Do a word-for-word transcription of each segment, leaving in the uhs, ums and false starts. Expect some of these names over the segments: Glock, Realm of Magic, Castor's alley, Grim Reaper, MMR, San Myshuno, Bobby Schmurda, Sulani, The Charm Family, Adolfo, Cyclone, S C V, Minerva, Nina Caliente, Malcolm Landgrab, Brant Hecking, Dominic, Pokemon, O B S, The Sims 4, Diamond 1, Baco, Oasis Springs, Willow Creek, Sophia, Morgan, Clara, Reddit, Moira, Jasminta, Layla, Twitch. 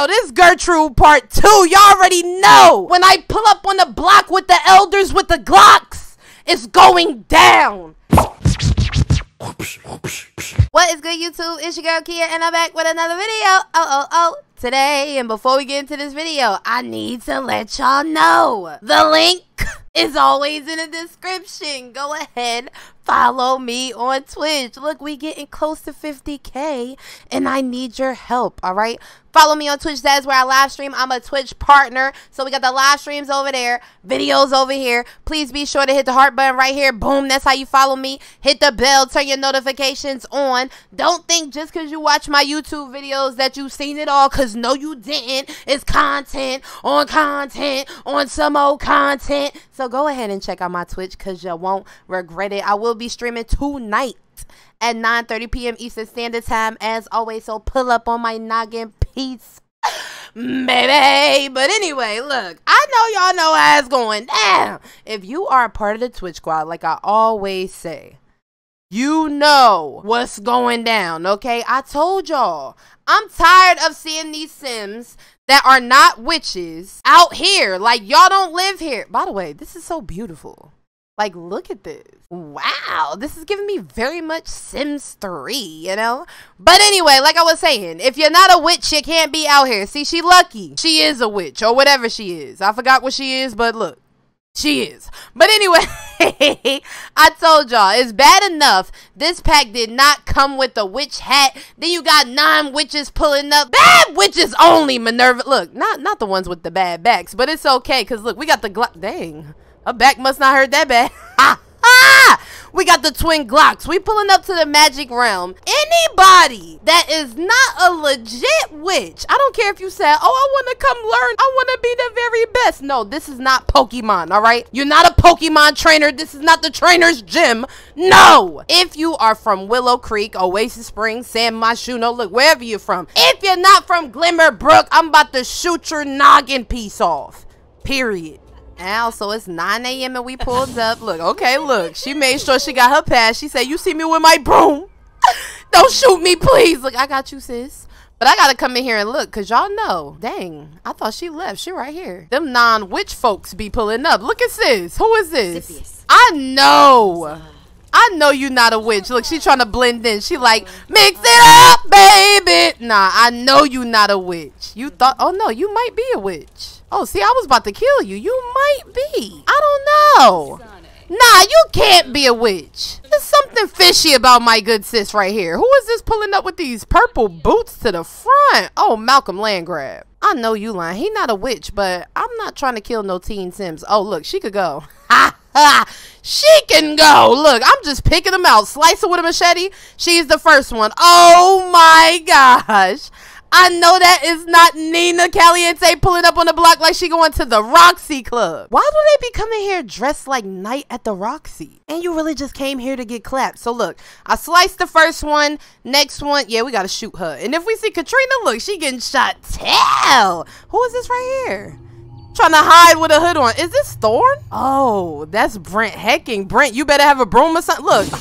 Yo, this Gertrude part two, y'all already know. When I pull up on the block with the elders with the Glocks, it's going down. What is good, YouTube? It's your girl Kia, and I'm back with another video. Oh, oh, oh. Today, and before we get into this video, I need to let y'all know. The link is always in the description. Go ahead, follow me on Twitch. Look, we getting close to fifty K, and I need your help, all right? Follow me on Twitch. That's where I live stream. I'm a Twitch partner, so we got the live streams over there, videos over here. Please be sure to hit the heart button right here. Boom, that's how you follow me. Hit the bell, turn your notifications on. Don't think just because you watch my YouTube videos that you've seen it all, because no, you didn't. It's content on content on some old content. So go ahead and check out my Twitch because you won't regret it. I will be streaming tonight at nine thirty p m Eastern Standard Time as always. So pull up on my noggin. Peace, baby. But anyway, look, I know y'all know how it's going down. If you are a part of the Twitch squad, like I always say, you know what's going down, okay? I told y'all. I'm tired of seeing these Sims that are not witches out here. Like, y'all don't live here. By the way, this is so beautiful. Like, look at this. Wow, this is giving me very much Sims three, you know? But anyway, like I was saying, if you're not a witch, you can't be out here. See, she lucky. She is a witch or whatever she is. I forgot what she is, but look. She is. But anyway, I told y'all, it's bad enough. This pack did not come with a witch hat. Then you got nine witches pulling up. Bad witches only, Minerva. Look, not not the ones with the bad backs, but it's okay. Because look, we got the Glock. Dang, a back must not hurt that bad. Ha! Ah! We got the twin Glocks. We pulling up to the magic realm. Anybody that is not a legit witch, I don't care if you said, oh, I want to come learn. I want to be the very best. No, this is not Pokemon, all right? You're not a Pokemon trainer. This is not the trainer's gym. No. If you are from Willow Creek, Oasis Springs, San Myshuno, look, wherever you're from. If you're not from Glimmerbrook, I'm about to shoot your noggin piece off. Period. Ow, so it's nine a m and we pulled up. Look, okay, look. She made sure she got her pass. She said, you see me with my broom. Don't shoot me, please. Look, I got you, sis. But I got to come in here and look because y'all know. Dang, I thought she left. She right here. Them non-witch folks be pulling up. Look at sis. Who is this? Zippius. I know. I know you not a witch. Look, she trying to blend in. She like, mix it up, baby. Nah, I know you not a witch. You thought, oh, no, you might be a witch. Oh, see, I was about to kill you. You might be. I don't know. Nah, you can't be a witch. There's something fishy about my good sis right here. Who is this pulling up with these purple boots to the front? Oh, Malcolm Landgrab. I know you lying. He not a witch, but I'm not trying to kill no teen Sims. Oh, look, she could go. Ha ha. She can go. Look, I'm just picking them out. Slice her with a machete. She's the first one. Oh, my gosh. I know that is not Nina Caliente pulling up on the block like she going to the Roxy Club. Why do they be coming here dressed like night at the Roxy? And you really just came here to get clapped. So look, I sliced the first one. Next one, yeah, we got to shoot her. And if we see Katrina, look, she getting shot. Tell. Who is this right here? Trying to hide with a hood on. Is this Thorn? Oh, that's Brant Hecking. Brant, you better have a broom or something. Look,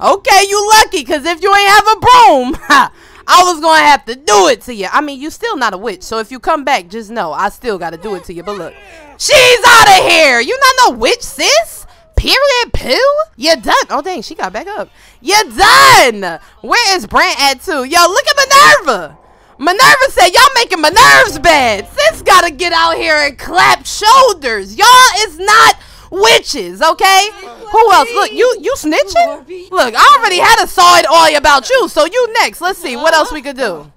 okay, you lucky because if you ain't have a broom, I was going to have to do it to you. I mean, you still not a witch. So if you come back, just know I still got to do it to you. But look, she's out of here. You not no witch, sis. Period, pill. You're done. Oh, dang. She got back up. You're done. Where is Brant at, too? Yo, look at Minerva. Minerva said, y'all making Minerva's bad. Sis got to get out here and clap shoulders. Y'all is not witches, okay? Who else? Look, you you snitching? Look, I already had a saw it all about you, so you next. Let's see what else we could do.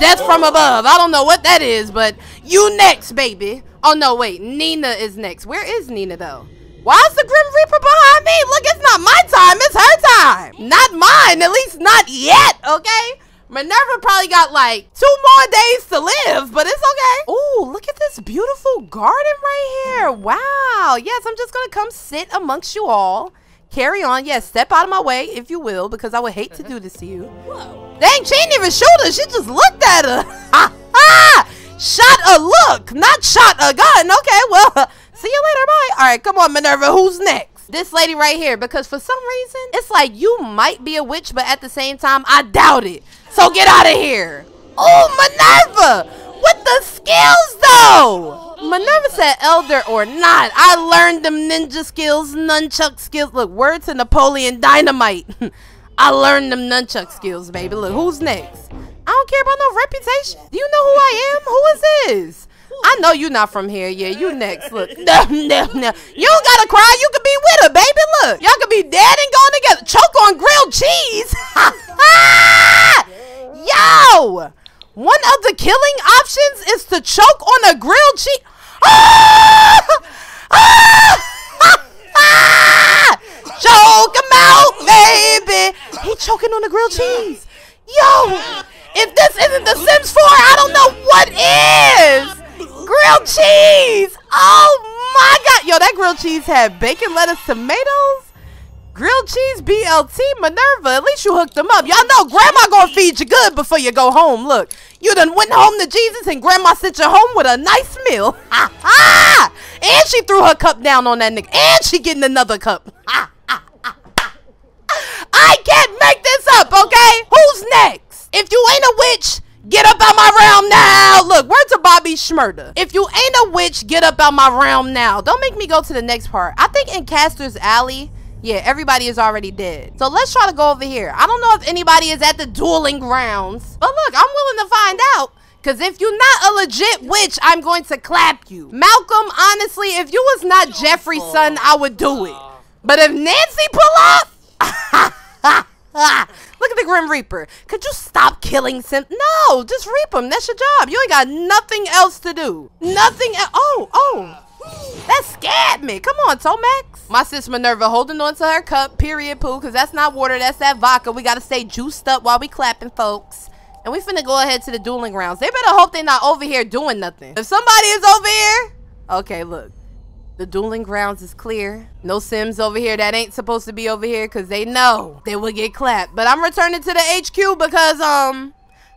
Death from above. I don't know what that is, but you next, baby. Oh no, wait, Nina is next. Where is Nina though? Why is the Grim Reaper behind me? Look, it's not my time, it's her time. Not mine, at least not yet, okay? Minerva probably got like two more days to live, but it's okay. Ooh, look at this beautiful garden right here. Wow. Yes, I'm just going to come sit amongst you all. Carry on. Yes, step out of my way, if you will, because I would hate to do this to you. Whoa. Dang, she didn't even shoot her. She just looked at her. Ha ha. Shot a look, not shot a gun. Okay, well, see you later. Bye. All right, come on, Minerva. Who's next? This lady right here, because for some reason, it's like you might be a witch, but at the same time, I doubt it. So get out of here. Oh, Minerva! What skills though! Minerva said elder or not, I learned them ninja skills, nunchuck skills. Look, word to Napoleon Dynamite. I learned them nunchuck skills, baby. Look, who's next? I don't care about no reputation. Do you know who I am? Who is this? I know you're not from here. Yeah, you next. Look. No, no, no. You don't gotta cry. You can be with her, baby. Look. Y'all can be dead and gone together. Choke on grilled cheese. Yo! One of the killing options is to choke on a grilled cheese. Choke him out, baby. He choking on a grilled cheese. Yo! If this isn't The Sims four, I don't know what is. Grilled cheese! Oh my god! Yo, that grilled cheese had bacon, lettuce, tomatoes, grilled cheese, B L T, Minerva. At least you hooked them up. Y'all know grandma gonna feed you good before you go home. Look, you done went home to Jesus and grandma sent you home with a nice meal. Ha ha! And she threw her cup down on that nigga. And she getting another cup. Ha ha ha ha. I can't make this up, okay? Who's next? If you ain't a witch, get up out my realm now. Look, word to Bobby Schmurda. If you ain't a witch, get up out my realm now. Don't make me go to the next part. I think in Castor's Alley, yeah, everybody is already dead. So let's try to go over here. I don't know if anybody is at the dueling grounds, but look, I'm willing to find out. Because if you're not a legit witch, I'm going to clap you. Malcolm, honestly, if you was not Jeffrey's son, I would do it. But if Nancy pull up, ha ha ha. Look at the Grim Reaper. Could you stop killing Sim? No, just reap them. That's your job. You ain't got nothing else to do. Nothing else. Oh, oh. That scared me. Come on, Tomax. My sis Minerva holding on to her cup, period, poo, because that's not water. That's that vodka. We got to stay juiced up while we clapping, folks. And we finna go ahead to the dueling grounds. They better hope they not over here doing nothing. If somebody is over here. Okay, look. The dueling grounds is clear. No Sims over here that ain't supposed to be over here because they know they will get clapped. But I'm returning to the H Q because um,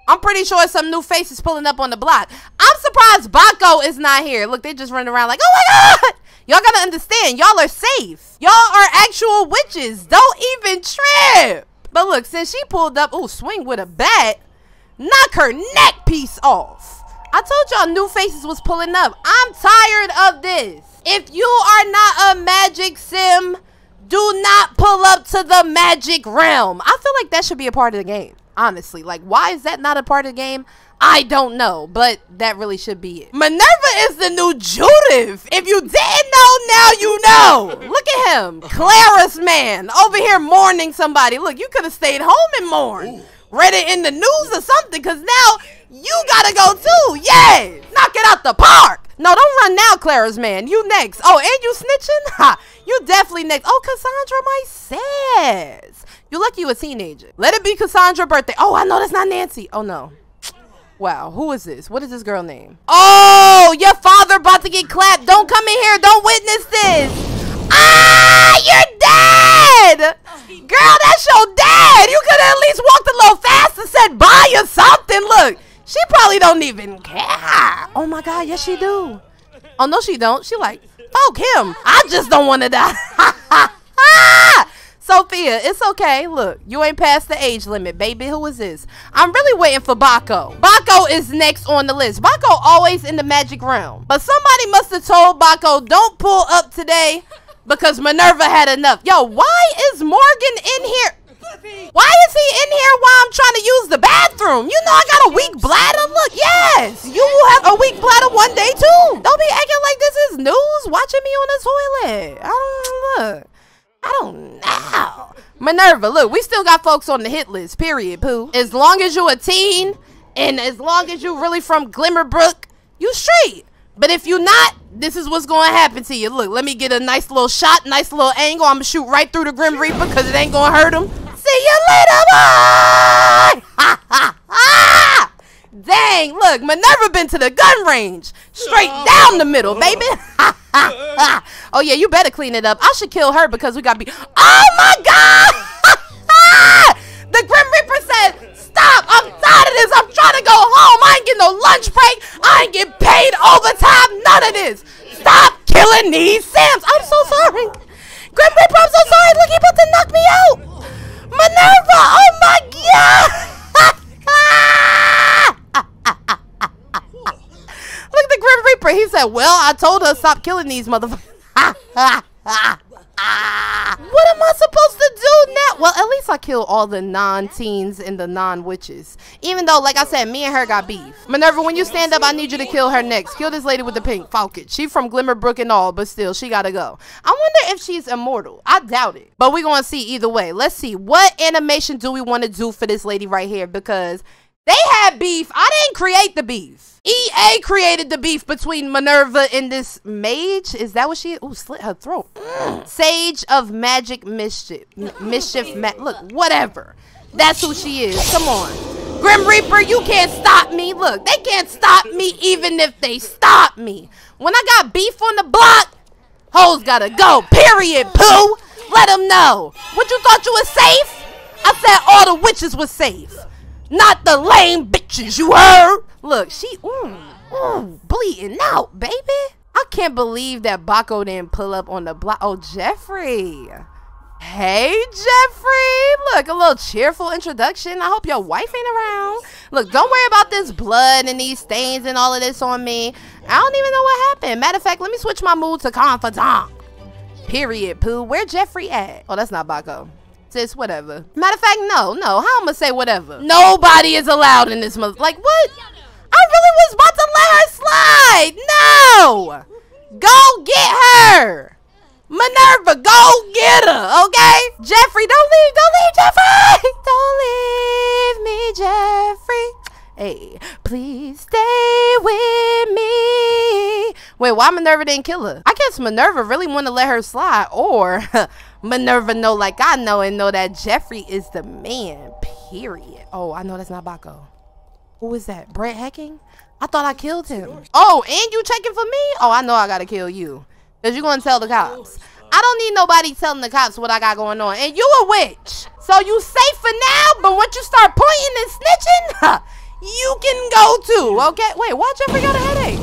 I'm pretty sure some new face is pulling up on the block. I'm surprised Baco is not here. Look, they just running around like, oh my god! Y'all gotta understand, y'all are safe. Y'all are actual witches. Don't even trip. But look, since she pulled up, ooh, swing with a bat. Knock her neck piece off. I told y'all new faces was pulling up. I'm tired of this. If you are not a magic sim, do not pull up to the magic realm. I feel like that should be a part of the game, honestly. Like, why is that not a part of the game? I don't know, but that really should be it. Minerva is the new Judith. If you didn't know, now you know. Look at him. Clara's man over here mourning somebody. Look, you could have stayed home and mourned. Read it in the news or something, because now you gotta go too. Yes. Knock it out the park. No, don't run now, Clara's man. You next. Oh, and you snitching? Ha. You definitely next. Oh, Cassandra, my sis. You're lucky you a teenager. Let it be Cassandra's birthday. Oh, I know that's not Nancy. Oh, no. Wow. Who is this? What is this girl name? Oh, your father about to get clapped. Don't come in here. Don't witness this. Ah, you're dead. Girl, that's your dad. You could have at least walked a little fast and said bye or something. Look. She probably don't even care. Oh my god, yes she do. Oh no she don't. She like, fuck him. I just don't want to die. Sophia, it's okay. Look, you ain't past the age limit, baby. Who is this? I'm really waiting for Baco. Baco is next on the list. Baco always in the magic realm. But somebody must have told Baco, don't pull up today because Minerva had enough. Yo, why is Morgan in here? Why is he in here while I'm trying to use the bathroom? You know I got a weak bladder? Look, yes! You will have a weak bladder one day, too! Don't be acting like this is news, watching me on the toilet. I don't, look. I don't know. Minerva, look, we still got folks on the hit list, period, poo. As long as you a teen, and as long as you really from Glimmerbrook, you straight. But if you not, this is what's going to happen to you. Look, let me get a nice little shot, nice little angle. I'm going to shoot right through the Grim Reaper because it ain't going to hurt him. See you later, boy! Ha, ha, ha! Dang, look, Minerva been to the gun range. Straight down the middle, baby. Ha, ha, ha. Oh, yeah, you better clean it up. I should kill her because we got to be... Oh, my God! Ha, ha! The Grim Reaper said, stop! I'm tired of this! I'm trying to go home! I ain't getting no lunch break! I ain't getting paid overtime! None of this! Stop killing these Sims! I'm so sorry! Grim Reaper, I'm so sorry! Look, he about to knock me out! Minerva! Oh my god! Reaper, he said, well, I told her to stop killing these motherfuckers. What am I supposed to do now? Well, at least I killed all the non-teens and the non-witches. Even though, like I said, me and her got beef. Minerva, when you stand up, I need you to kill her next. Kill this lady with the pink falcon. She from Glimmerbrook and all, but still, she gotta go. I wonder if she's immortal. I doubt it. But we're gonna see either way. Let's see. What animation do we want to do for this lady right here? Because they had beef. I didn't create the beef. E A created the beef between Minerva and this mage. Is that what she is? Ooh, slit her throat. Mm. Sage of Magic Mischief. M mischief. Ma Look, whatever. That's who she is. Come on. Grim Reaper, you can't stop me. Look, they can't stop me even if they stop me. When I got beef on the block, hoes gotta go. Period, poo. Let them know. What, you thought you was safe? I said all the witches was safe. Not the lame bitches, you heard? Look, she ooh, ooh, bleeding out, baby. I can't believe that Baco didn't pull up on the block. Oh, Jeffrey. Hey, Jeffrey. Look, a little cheerful introduction. I hope your wife ain't around. Look, don't worry about this blood and these stains and all of this on me. I don't even know what happened. Matter of fact, let me switch my mood to confidant. Period, poo. Where Jeffrey at? Oh, that's not Baco. Sis, whatever. Matter of fact, no, no. How I'ma say whatever? Nobody is allowed in this mother. Like what? I really was about to let her slide. No, go get her, Minerva. Go get her, okay? Jeffrey, don't leave, don't leave, Jeffrey. Don't leave me, Jeffrey. Hey, please stay with me. Wait, why Minerva didn't kill her? I guess Minerva really want to let her slide, or Minerva know like I know and know that Jeffrey is the man, period. Oh, I know that's not Baco. Who is that? Brant Hecking? I thought I killed him. Oh, and you checking for me? Oh, I know I gotta kill you. Because you're gonna tell the cops. I don't need nobody telling the cops what I got going on. And you a witch. So you safe for now, but once you start pointing and snitching, you can go too, okay? Wait, why Jeffrey got a headache?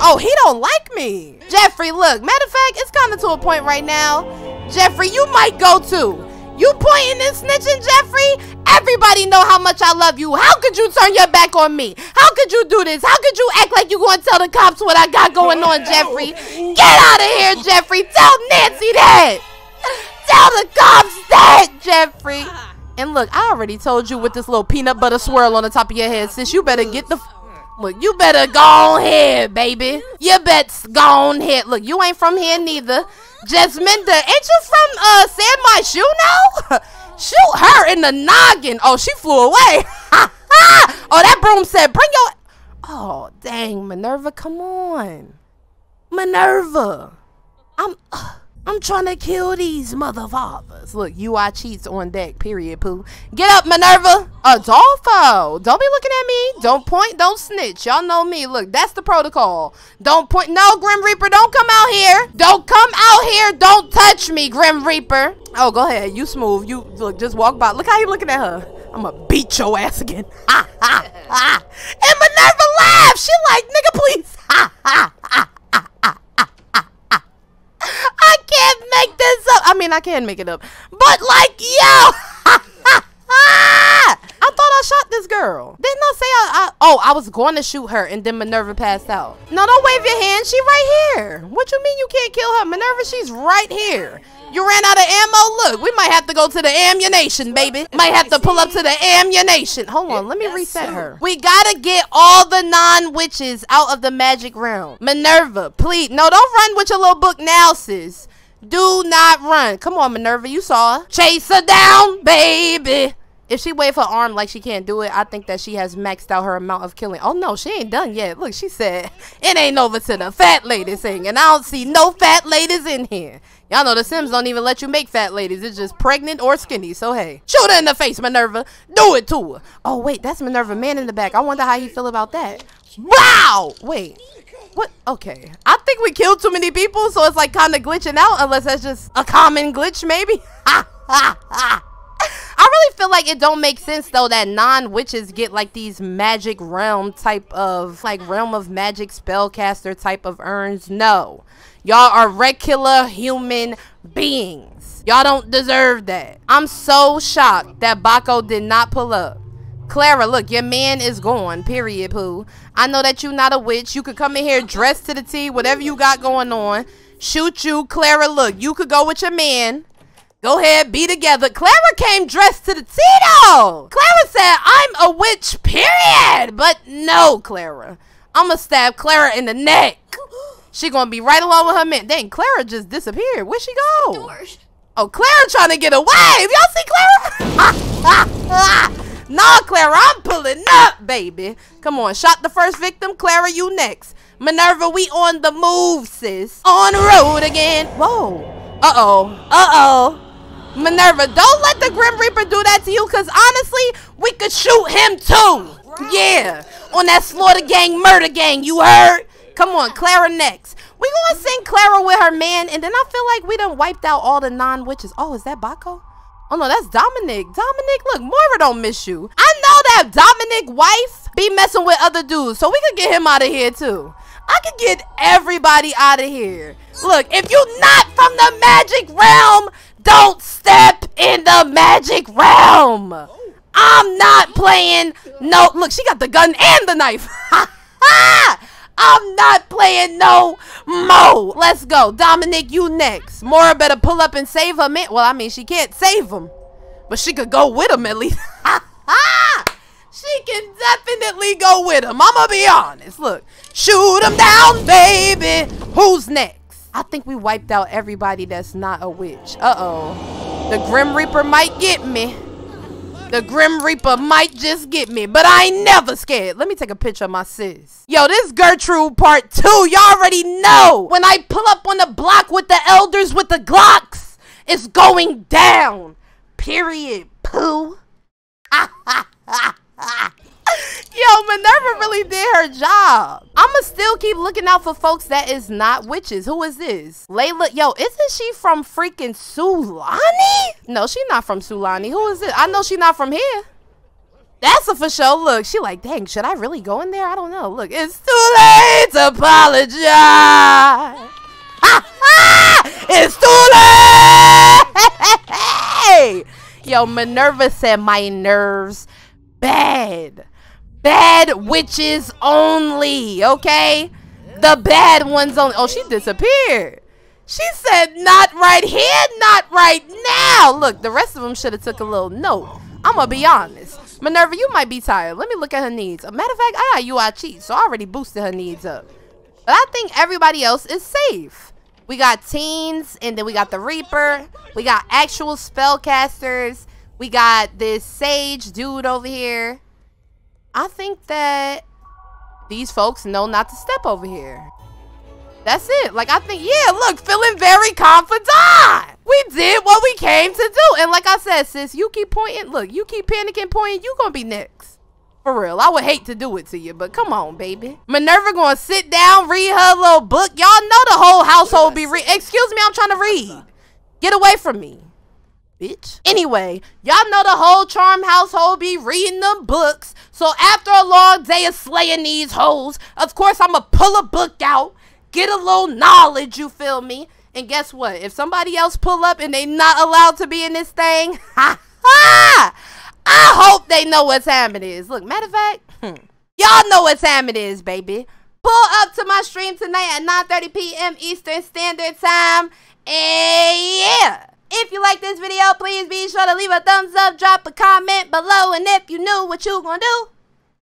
Oh, he don't like me. Jeffrey, look, matter of fact, it's coming to a point right now. Jeffrey, you might go too. You pointing and snitching, Jeffrey? Everybody know how much I love you. How could you turn your back on me? How could you do this? How could you act like you gonna tell the cops what I got going on, Jeffrey? Get out of here, Jeffrey. Tell Nancy that. Tell the cops that, Jeffrey. And look, I already told you with this little peanut butter swirl on the top of your head, sis. You better get the... Look, you better go on ahead, baby. You better go on ahead. Look, you ain't from here neither. Jasminta, ain't you from uh, San Myshuno? Shoot her in the noggin. Oh, she flew away. Oh, that broom said, bring your... Oh, dang, Minerva, come on. Minerva. I'm uh, I'm trying to kill these motherfathers. Look, U I cheats on deck, period, poo. Get up, Minerva. Adolfo, don't be looking at me. Don't point, don't snitch. Y'all know me. Look, that's the protocol. Don't point. No, Grim Reaper, don't come out here. Don't come out here. Don't touch me, Grim Reaper. Oh, go ahead. You smooth. You look, just walk by. Look how you looking at her. I'm gonna beat your ass again. Ha, ha, ha. And Minerva laughs. She like, nigga, please. Ha, ha, ha. I can't make this up. I mean, I can make it up. But like, yo. I thought I shot this girl. Didn't I say I, I... Oh, I was going to shoot her and then Minerva passed out. No, don't wave your hand. She right here. What you mean you can't kill her? Minerva, she's right here. You ran out of ammo? Look, we might have to go to the ammunition, baby. Might have to pull up to the ammunition. Hold on, let me reset her. We gotta get all the non-witches out of the magic realm. Minerva, please. No, don't run with your little book now, sis. Do not run. Come on, Minerva, you saw her. Chase her down, baby. If she wave her arm like she can't do it, I think that she has maxed out her amount of killing. Oh, no, she ain't done yet. Look, she said, it ain't over to the fat lady thing, and I don't see no fat ladies in here. Y'all know the Sims don't even let you make fat ladies. It's just pregnant or skinny, so hey. Shoot her in the face, Minerva. Do it to her. Oh, wait, that's Minerva man in the back. I wonder how he feel about that. Wow! Wait. What? Okay. I think we killed too many people, so it's like kind of glitching out, unless that's just a common glitch, maybe. Ha, ha, ha. I really feel like it don't make sense though that non-witches get like these magic realm type of like Realm of Magic spellcaster type of urns. No, y'all are regular human beings. Y'all don't deserve that. I'm so shocked that Baco did not pull up. Clara, look, your man is gone, period, poo. I know that you're not a witch. You could come in here dressed to the T, whatever you got going on. Shoot you, Clara, look, you could go with your man. Go ahead, be together. Clara came dressed to the T, though. Clara said, I'm a witch, period. But no, Clara. I'ma stab Clara in the neck. She gonna be right along with her man. Dang, Clara just disappeared. Where'd she go? Oh, Clara trying to get away. Y'all see Clara? Nah, Clara, I'm pulling up, baby. Come on, shot the first victim. Clara, you next. Minerva, we on the move, sis. On the road again. Whoa. Uh-oh. Uh-oh. Minerva, don't let the Grim Reaper do that to you, because honestly, we could shoot him too. Yeah. On that slaughter gang, murder gang, you heard? Come on, Clara next. We gonna send Clara with her man, and then I feel like we done wiped out all the non-witches. Oh, is that Baco? Oh, no, that's Dominic. Dominic, look, Moira don't miss you. I know that Dominic wife be messing with other dudes, so we could get him out of here, too. I could get everybody out of here. Look, if you're not from the magic realm, don't step in the magic realm. I'm not playing. No, look, she got the gun and the knife. Ha ha! I'm not playing no mo. Let's go. Dominic, you next. Moira better pull up and save her man. Well, I mean, she can't save him, but she could go with him at least. She can definitely go with him. I'm going to be honest. Look, shoot him down, baby. Who's next? I think we wiped out everybody that's not a witch. Uh-oh. The Grim Reaper might get me. The Grim Reaper might just get me, but I ain't never scared. Let me take a picture of my sis. Yo, this Gertrude part two, y'all already know. When I pull up on the block with the elders with the Glocks, it's going down. Period, poo. Yo, Minerva really did her job. I'ma still keep looking out for folks that is not witches. Who is this? Layla. Yo, isn't she from freaking Sulani? No, she not from Sulani. Who is this? I know she not from here. That's a for sure. Look, she like, dang, should I really go in there? I don't know. Look, it's too late to apologize. Ah, ah, it's too late. Yo, Minerva said my nerves bad. Bad witches only, okay? The bad ones only. Oh, she disappeared. She said not right here, not right now. Look, the rest of them should have took a little note. I'm going to be honest. Minerva, you might be tired. Let me look at her needs. A matter of fact, I got U I Cheat, so I already boosted her needs up. But I think everybody else is safe. We got teens, and then we got the Reaper. We got actual spellcasters. We got this sage dude over here. I think that these folks know not to step over here. That's it. Like, I think, yeah, look, feeling very confident. We did what we came to do. And like I said, sis, you keep pointing. Look, you keep panicking, pointing. You gonna be next. For real. I would hate to do it to you, but come on, baby. Minerva gonna sit down, read her little book. Y'all know the whole household be reading. Excuse me, I'm trying to read. Get away from me, bitch. Anyway, y'all know the whole charm household be reading them books. So after a long day of slaying these hoes, of course I'ma pull a book out, get a little knowledge, you feel me? And guess what? If somebody else pull up and they not allowed to be in this thing, ha ha! I hope they know what time it is. Look, matter of fact, hmm, y'all know what time it is, baby. Pull up to my stream tonight at nine thirty p m Eastern Standard Time. And yeah! If you like this video, please be sure to leave a thumbs up, drop a comment below, and if you knew what you gonna do,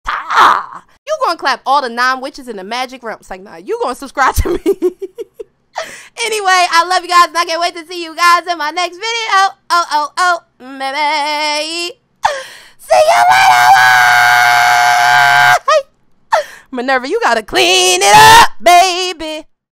ah, you gonna clap all the non-witches in the magic realm. It's like, nah, you gonna subscribe to me. Anyway, I love you guys, and I can't wait to see you guys in my next video. Oh, oh, oh, baby. See you later. Hey. Minerva, you gotta clean it up, baby.